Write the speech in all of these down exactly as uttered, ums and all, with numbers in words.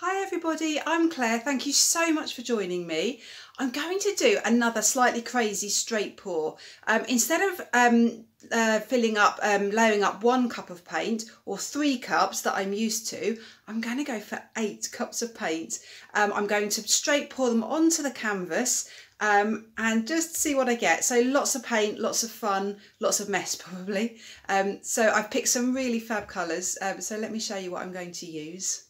Hi everybody, I'm Claire. Thank you so much for joining me. I'm going to do another slightly crazy straight pour. Um, instead of um, uh, filling up, um, layering up one cup of paint or three cups that I'm used to, I'm going to go for eight cups of paint. Um, I'm going to straight pour them onto the canvas um, and just see what I get. So lots of paint, lots of fun, lots of mess probably. Um, so I've picked some really fab colours. Um, so let me show you what I'm going to use.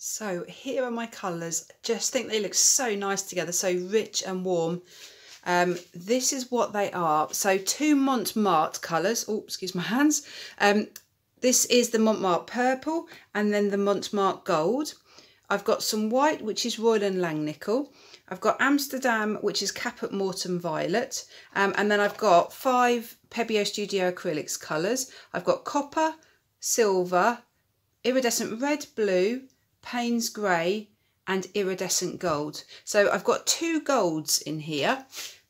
So here are my colours. Just think they look so nice together, so rich and warm. Um, this is what they are. So two Montmartre colours. Oh, excuse my hands. Um, this is the Montmartre purple and then the Montmartre gold. I've got some white, which is Royal and Langnickel. I've got Amsterdam, which is Caput Mortuum Violet. Um, and then I've got five Pebeo Studio Acrylics colours. I've got copper, silver, iridescent red, blue, Payne's Grey and iridescent gold. So I've got two golds in here,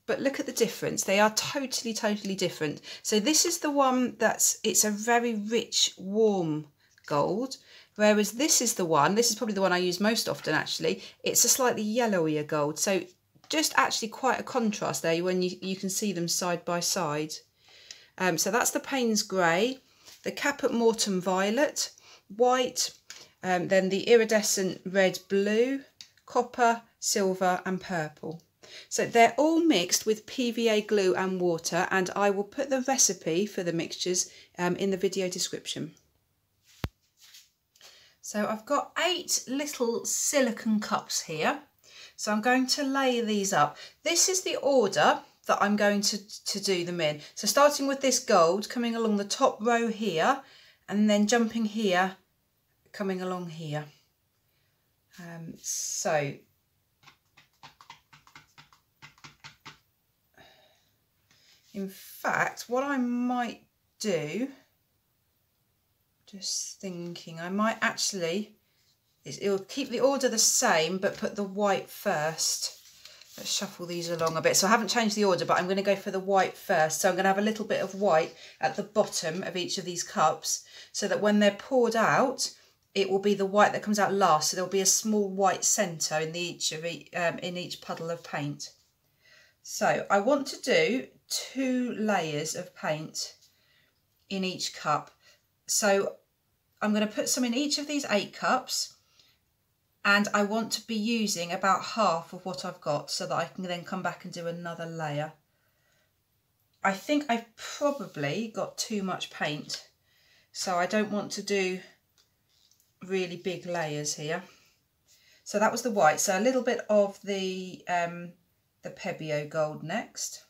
but look at the difference. They are totally, totally different. So this is the one that's, it's a very rich, warm gold, whereas this is the one, this is probably the one I use most often actually, it's a slightly yellowier gold. So just actually quite a contrast there when you, you can see them side by side. Um, so that's the Payne's Grey, the Caput Mortuum Violet, white, Um, then the iridescent red, blue, copper, silver and purple. So they're all mixed with P V A glue and water, and I will put the recipe for the mixtures um, in the video description. So I've got eight little silicone cups here. So I'm going to lay these up. This is the order that I'm going to, to do them in. So starting with this gold, coming along the top row here, and then jumping here, coming along here. Um, so in fact what I might do, just thinking, I might actually, it'll keep the order the same but put the white first. Let's shuffle these along a bit. So I haven't changed the order, but I'm going to go for the white first. So I'm going to have a little bit of white at the bottom of each of these cups so that when they're poured out it will be the white that comes out last, so there'll be a small white centre in the each of each, um, in each puddle of paint. So I want to do two layers of paint in each cup. So I'm going to put some in each of these eight cups, and I want to be using about half of what I've got so that I can then come back and do another layer. I think I've probably got too much paint, so I don't want to do really big layers here. So that was the white. So a little bit of the um, the Pebeo gold next.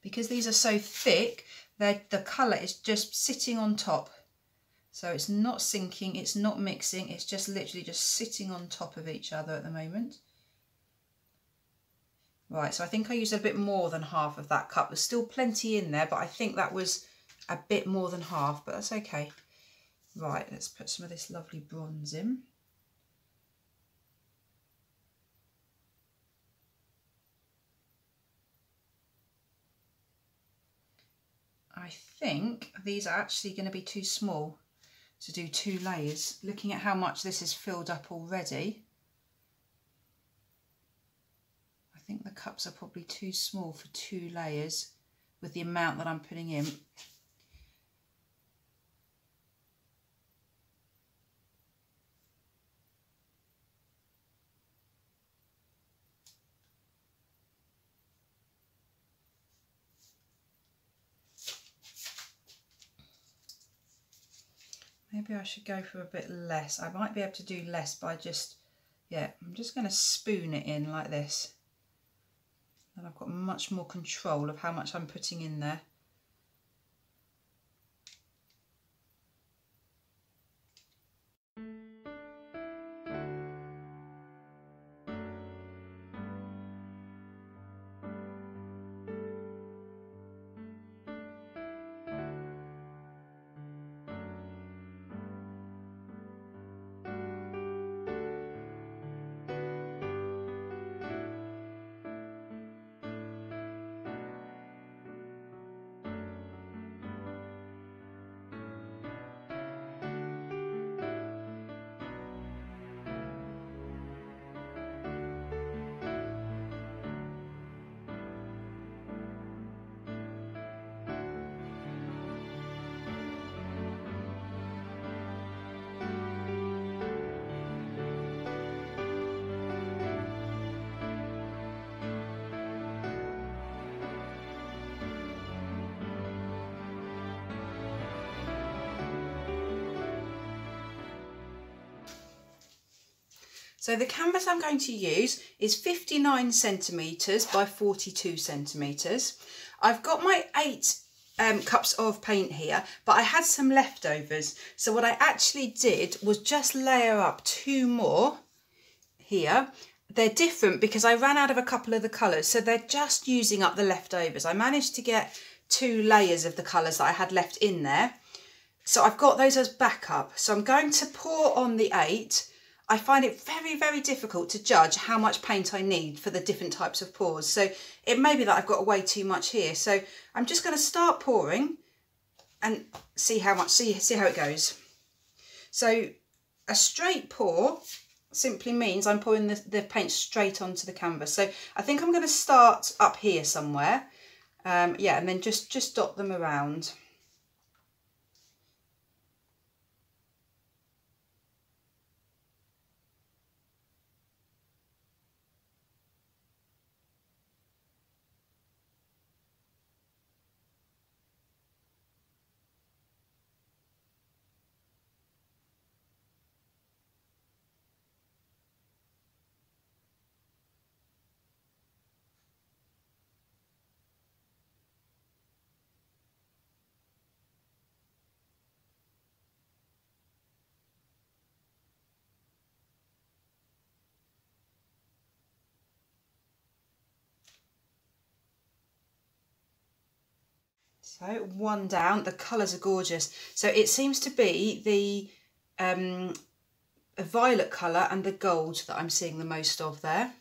Because these are so thick, the colour is just sitting on top. So it's not sinking, it's not mixing, it's just literally just sitting on top of each other at the moment. Right, so I think I used a bit more than half of that cup. There's still plenty in there, but I think that was a bit more than half, but that's okay. Right, let's put some of this lovely bronze in. I think these are actually going to be too small to do two layers, looking at how much this is filled up already. I think the cups are probably too small for two layers with the amount that I'm putting in. Maybe I should go for a bit less. I might be able to do less by just, yeah, I'm just going to spoon it in like this. And I've got much more control of how much I'm putting in there. So the canvas I'm going to use is fifty-nine centimetres by forty-two centimetres. I've got my eight um, cups of paint here, but I had some leftovers. So what I actually did was just layer up two more here. They're different because I ran out of a couple of the colours, so they're just using up the leftovers. I managed to get two layers of the colours that I had left in there. So I've got those as backup. So I'm going to pour on the eight. I find it very, very difficult to judge how much paint I need for the different types of pours. So it may be that I've got way too much here. So I'm just going to start pouring and see how much, see, see how it goes. So a straight pour simply means I'm pouring the, the paint straight onto the canvas. So I think I'm going to start up here somewhere. Um, yeah, and then just, just dot them around. So one down, the colours are gorgeous. So it seems to be the um, violet colour and the gold that I'm seeing the most of there.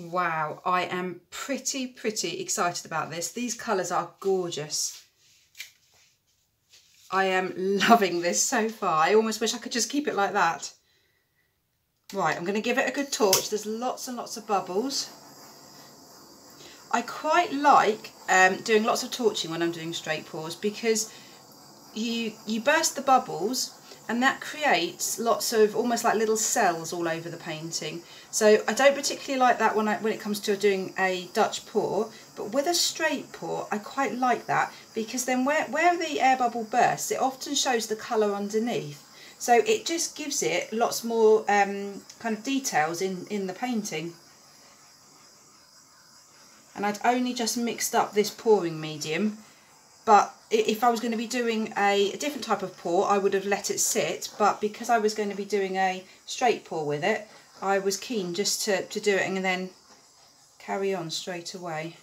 Wow, I am pretty, pretty excited about this. These colours are gorgeous. I am loving this so far. I almost wish I could just keep it like that. Right, I'm going to give it a good torch. There's lots and lots of bubbles. I quite like um, doing lots of torching when I'm doing straight pours because you, you burst the bubbles and that creates lots of almost like little cells all over the painting. So I don't particularly like that when, I, when it comes to doing a Dutch pour, but with a straight pour I quite like that, because then where, where the air bubble bursts it often shows the colour underneath. So it just gives it lots more um, kind of details in, in the painting. And I'd only just mixed up this pouring medium, but if I was going to be doing a different type of pour, I would have let it sit, but because I was going to be doing a straight pour with it, I was keen just to, to do it and then carry on straight away.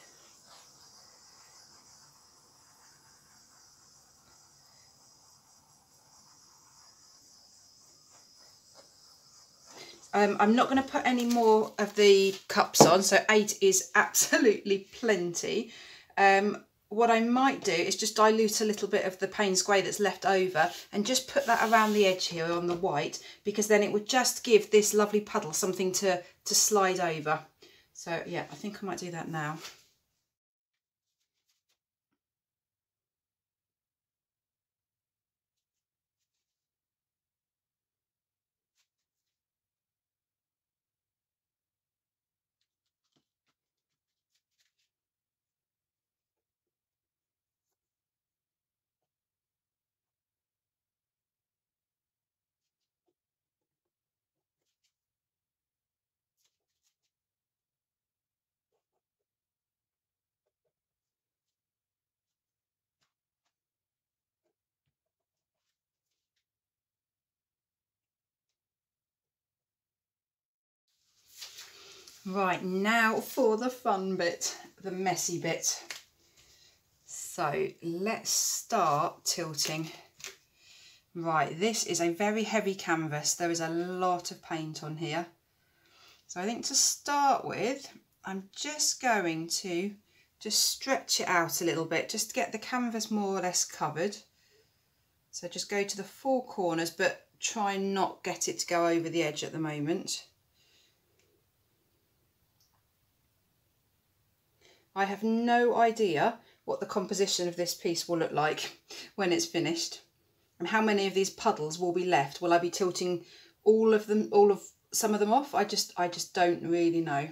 Um, I'm not going to put any more of the cups on, so eight is absolutely plenty. Um, what I might do is just dilute a little bit of the Payne's Grey that's left over and just put that around the edge here on the white, because then it would just give this lovely puddle something to, to slide over. So yeah, I think I might do that now. Right, now for the fun bit, the messy bit. So let's start tilting. Right, this is a very heavy canvas. There is a lot of paint on here. So I think to start with, I'm just going to just stretch it out a little bit, just to get the canvas more or less covered. So just go to the four corners, but try not get it to go over the edge at the moment. I have no idea what the composition of this piece will look like when it's finished, and how many of these puddles will be left. Will I be tilting all of them, all of some of them off? I just, I just don't really know.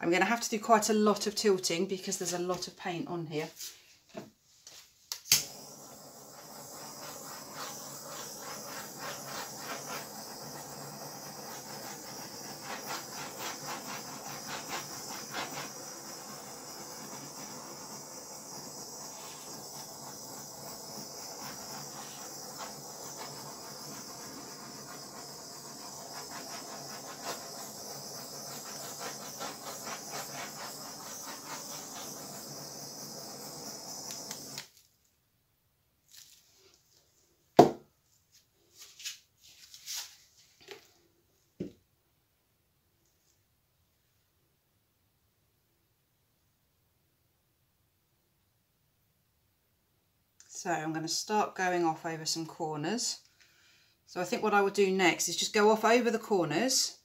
I'm going to have to do quite a lot of tilting because there's a lot of paint on here. So I'm going to start going off over some corners. So I think what I will do next is just go off over the corners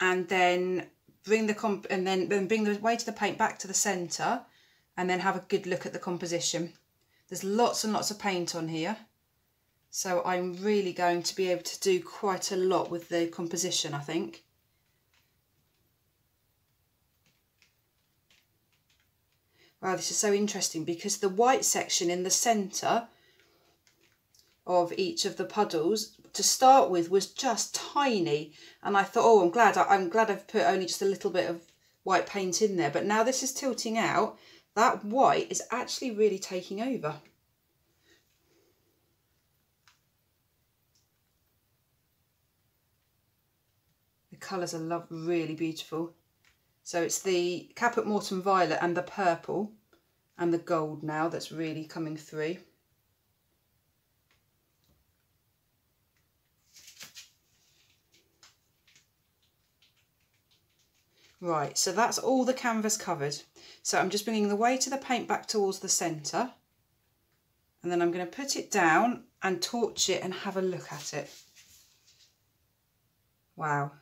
and then bring the comp and then, then bring the weight of the paint back to the centre and then have a good look at the composition. There's lots and lots of paint on here, so I'm really going to be able to do quite a lot with the composition, I think. Wow, this is so interesting, because the white section in the centre of each of the puddles to start with was just tiny, and I thought, oh, I'm glad I'm glad I've put only just a little bit of white paint in there, but now this is tilting out, that white is actually really taking over. The colours are love really beautiful. So it's the Caput Mortuum Violet and the purple and the gold now that's really coming through. Right, so that's all the canvas covered. So I'm just bringing the weight of the paint back towards the centre, and then I'm going to put it down and torch it and have a look at it. Wow.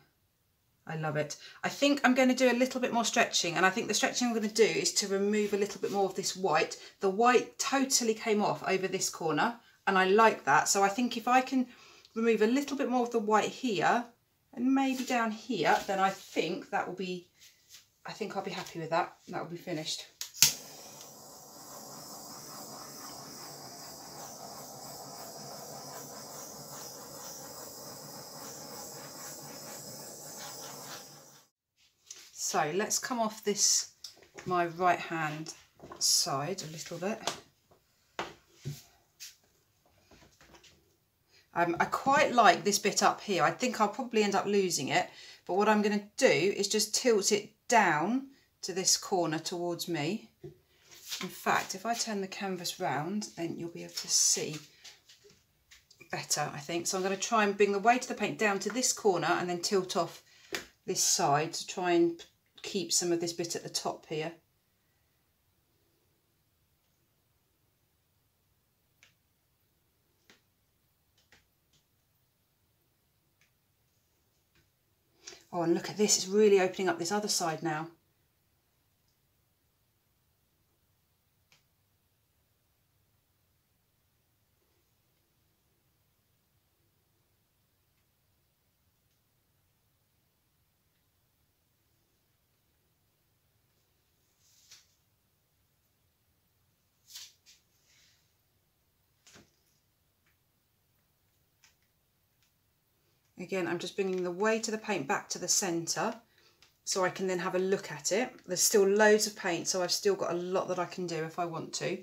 I love it. I think I'm going to do a little bit more stretching, and I think the stretching I'm going to do is to remove a little bit more of this white. The white totally came off over this corner, and I like that. So I think if I can remove a little bit more of the white here and maybe down here, then I think that will be, I think I'll be happy with that. That will be finished. So let's come off this, my right hand side a little bit. Um, I quite like this bit up here. I think I'll probably end up losing it, but what I'm going to do is just tilt it down to this corner towards me. In fact, if I turn the canvas round, then you'll be able to see better, I think. So I'm going to try and bring the weight of the paint down to this corner and then tilt off this side to try and keep some of this bit at the top here. Oh, and look at this, it's really opening up this other side now. Again, I'm just bringing the weight of the paint back to the centre so I can then have a look at it. There's still loads of paint, so I've still got a lot that I can do if I want to.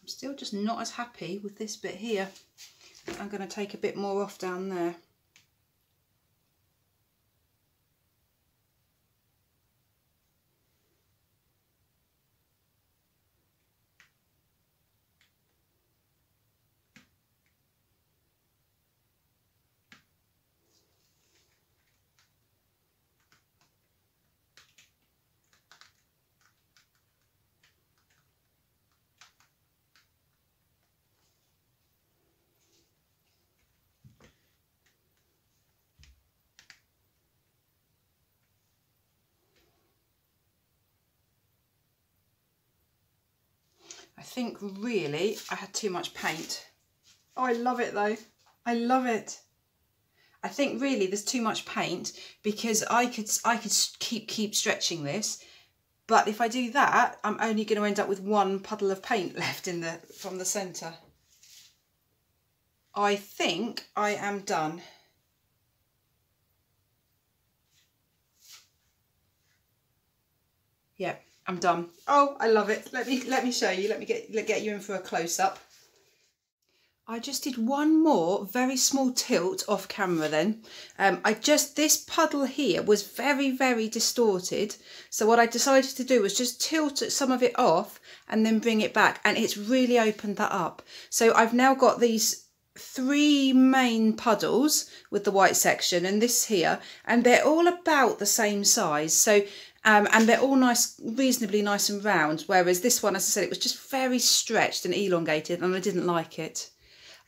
I'm still just not as happy with this bit here. I'm going to take a bit more off down there. I think really I had too much paint. Oh, I love it though. I love it. I think really there's too much paint because I could I could keep keep stretching this, but if I do that, I'm only going to end up with one puddle of paint left in the from the centre. I think I am done. Yep. Yeah. I'm done. Oh, I love it. Let me let me show you. Let me get let get you in for a close-up. I just did one more very small tilt off camera then. Um, I just, this puddle here was very, very distorted. So what I decided to do was just tilt some of it off and then bring it back. And it's really opened that up. So I've now got these three main puddles with the white section and this here. And they're all about the same size. So Um, and they're all nice, reasonably nice and round, whereas this one, as I said, it was just very stretched and elongated, and I didn't like it.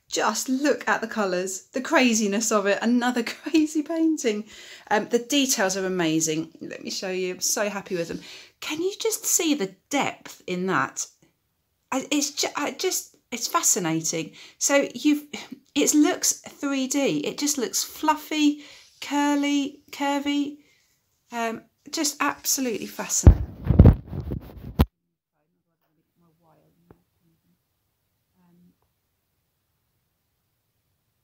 Just look at the colours, the craziness of it, another crazy painting. Um, the details are amazing. Let me show you, I'm so happy with them. Can you just see the depth in that? It's just, I just it's fascinating. So you've, it looks three D, it just looks fluffy, curly, curvy, um, just absolutely fascinating.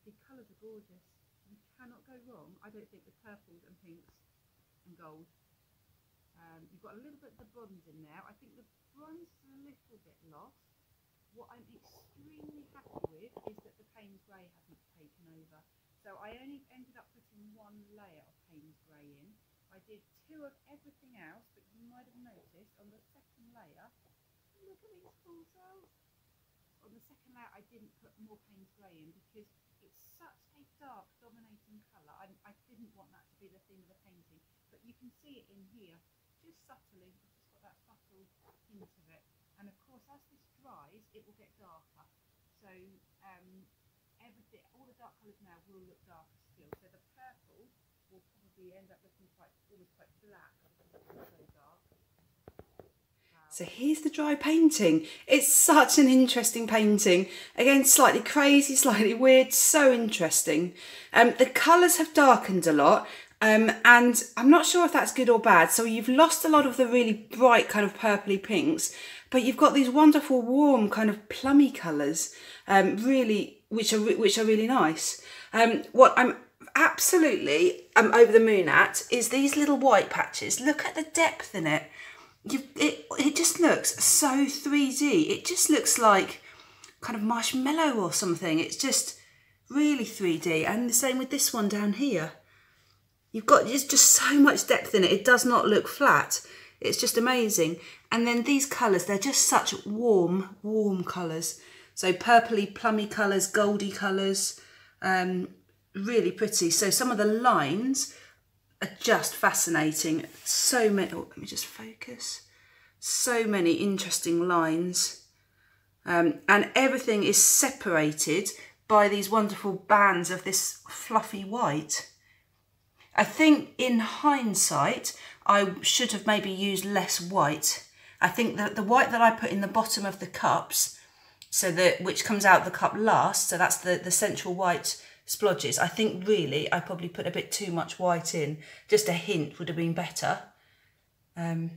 The colours are gorgeous. You cannot go wrong, I don't think, with purples and pinks and gold. Um, you've got a little bit of the bronze in there. I think the bronze is a little bit lost. What I'm extremely happy with is that the Payne's Grey hasn't taken over. So I only ended up putting one layer of Payne's Grey in. I did two of everything else, but you might have noticed on the second layer, look at these full cells. On the second layer, I didn't put more Payne's Grey in because it's such a dark, dominating colour. I, I didn't want that to be the theme of the painting, but you can see it in here, just subtly. It's just got that subtle hint of it. And of course, as this dries, it will get darker. So um, everything, all the dark colours now will look darker still. So the purple will probably end up looking quite, almost quite black because it's so dark. Wow. So here's the dry painting. It's such an interesting painting. Again, slightly crazy, slightly weird, so interesting. Um, the colours have darkened a lot. Um, and I'm not sure if that's good or bad. So you've lost a lot of the really bright kind of purpley pinks, but you've got these wonderful warm kind of plummy colours, um, really, which are which are really nice. Um, what I'm absolutely um, over the moon at is these little white patches. Look at the depth in it. You, it it just looks so three D. It just looks like kind of marshmallow or something. It's just really three D. And the same with this one down here. You've got just so much depth in it. It does not look flat. It's just amazing. And then these colours, they're just such warm, warm colours. So purpley, plummy colours, goldy colours, um, really pretty. So some of the lines are just fascinating. So many, oh, let me just focus. So many interesting lines. Um, and everything is separated by these wonderful bands of this fluffy white. I think in hindsight, I should have maybe used less white. I think that the white that I put in the bottom of the cups, so that which comes out of the cup last, so that's the, the central white splodges, I think really I probably put a bit too much white in. Just a hint would have been better. Um,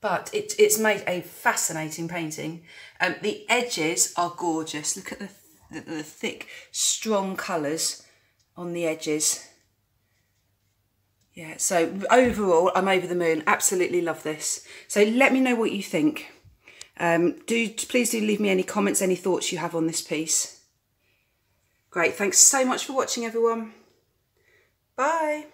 but it, it's made a fascinating painting. Um, the edges are gorgeous. Look at the, the, the thick, strong colours on the edges. Yeah, so overall, I'm over the moon. Absolutely love this. So let me know what you think. Um, do please do leave me any comments, any thoughts you have on this piece. Great, thanks so much for watching, everyone. Bye.